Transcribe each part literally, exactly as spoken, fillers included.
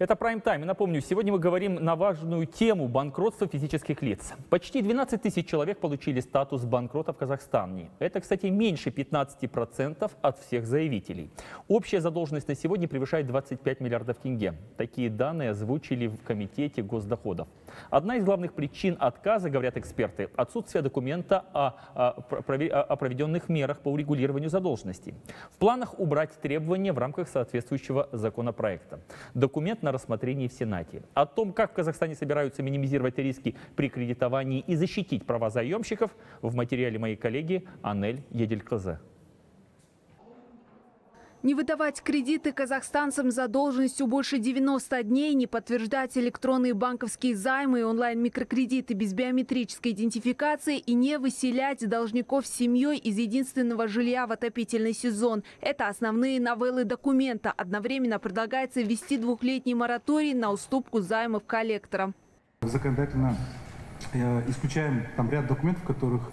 Это прайм-тайм. Напомню, сегодня мы говорим на важную тему — банкротства физических лиц. Почти двенадцать тысяч человек получили статус банкрота в Казахстане. Это, кстати, меньше пятнадцати процентов от всех заявителей. Общая задолженность на сегодня превышает двадцать пять миллиардов тенге. Такие данные озвучили в Комитете госдоходов. Одна из главных причин отказа, говорят эксперты, отсутствие документа о, о, о проведенных мерах по урегулированию задолженности. В планах убрать требования в рамках соответствующего законопроекта. Документ на рассмотрении в Сенате. О том, как в Казахстане собираются минимизировать риски при кредитовании и защитить права заемщиков, в материале моей коллеги Анель Едильказе. Не выдавать кредиты казахстанцам задолженностью больше девяноста дней, не подтверждать электронные банковские займы и онлайн-микрокредиты без биометрической идентификации и не выселять должников с семьей из единственного жилья в отопительный сезон. Это основные новеллы документа. Одновременно предлагается ввести двухлетний мораторий на уступку займов коллекторам. Законодательно исключаем там ряд документов, которых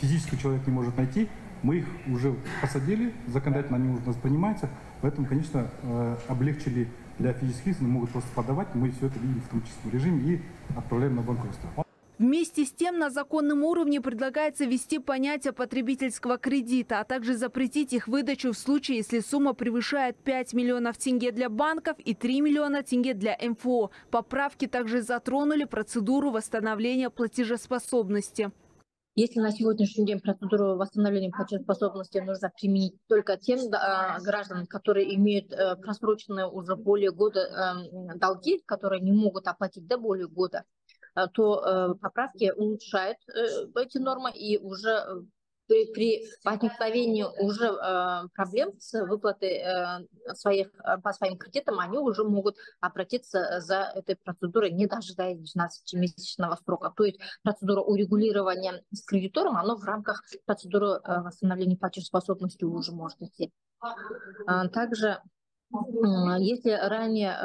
физический человек не может найти. Мы их уже посадили, законодательно они уже воспринимаются, поэтому, конечно, облегчили для физических, они могут просто подавать, мы все это видим в автоматическом режиме и отправляем на банкротство. Вместе с тем на законном уровне предлагается ввести понятие потребительского кредита, а также запретить их выдачу в случае, если сумма превышает пять миллионов тенге для банков и три миллиона тенге для МФО. Поправки также затронули процедуру восстановления платежеспособности. Если на сегодняшний день процедуру восстановления платежеспособности нужно применить только тем э, гражданам, которые имеют э, просроченные уже более года э, долги, которые не могут оплатить до более года, э, то э, поправки улучшают э, эти нормы, и уже при, при возникновении уже э, проблем с выплатой э, своих, по своим кредитам, они уже могут обратиться за этой процедурой, не дожидаясь двенадцатимесячного срока. То есть процедура урегулирования с кредитором, она в рамках процедуры э, восстановления платежеспособности уже может идти. А, также... Если ранее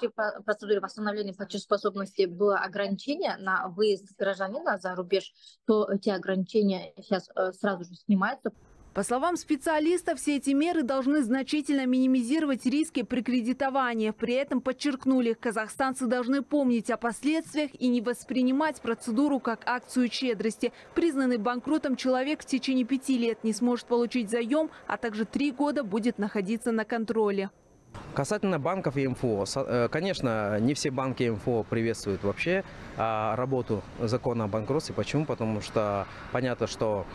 при процедуре восстановления платежеспособности было ограничение на выезд гражданина за рубеж, то эти ограничения сейчас сразу же снимаются. По словам специалистов, все эти меры должны значительно минимизировать риски при кредитовании. При этом, подчеркнули, казахстанцы должны помнить о последствиях и не воспринимать процедуру как акцию щедрости. Признанный банкротом человек в течение пяти лет не сможет получить заем, а также три года будет находиться на контроле. Касательно банков и МФО, конечно, не все банки и МФО приветствуют вообще работу закона о банкротстве. Почему? Потому что понятно, что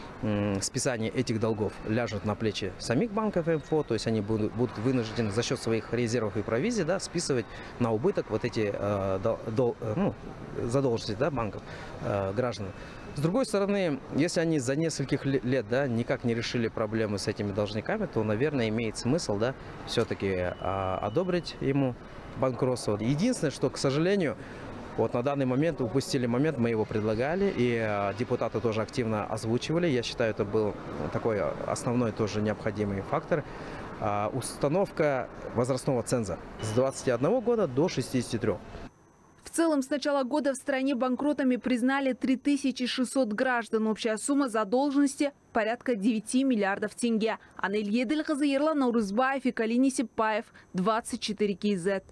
списание этих долгов ляжет на плечи самих банков и МФО, то есть они будут вынуждены за счет своих резервов и провизий, да, списывать на убыток вот эти дол, ну, задолженности, да, банков, граждан. С другой стороны, если они за нескольких лет, да, никак не решили проблемы с этими должниками, то, наверное, имеет смысл, да, все-таки а, одобрить ему банкротство. Единственное, что, к сожалению, вот на данный момент упустили момент, мы его предлагали, и а, депутаты тоже активно озвучивали. Я считаю, это был такой основной тоже необходимый фактор. А, установка возрастного ценза с двадцати одного года до шестидесяти трёх. В целом, с начала года в стране банкротами признали три тысячи шестьсот граждан. Общая сумма задолженности – порядка девяти миллиардов тенге. Анель Едильхазарова, Нурузбаев и Калинисепаев, двадцать четыре кей зет.